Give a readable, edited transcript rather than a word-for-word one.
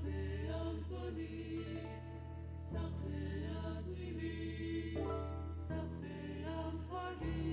Sarcé Anthony, Sarcé Anthony.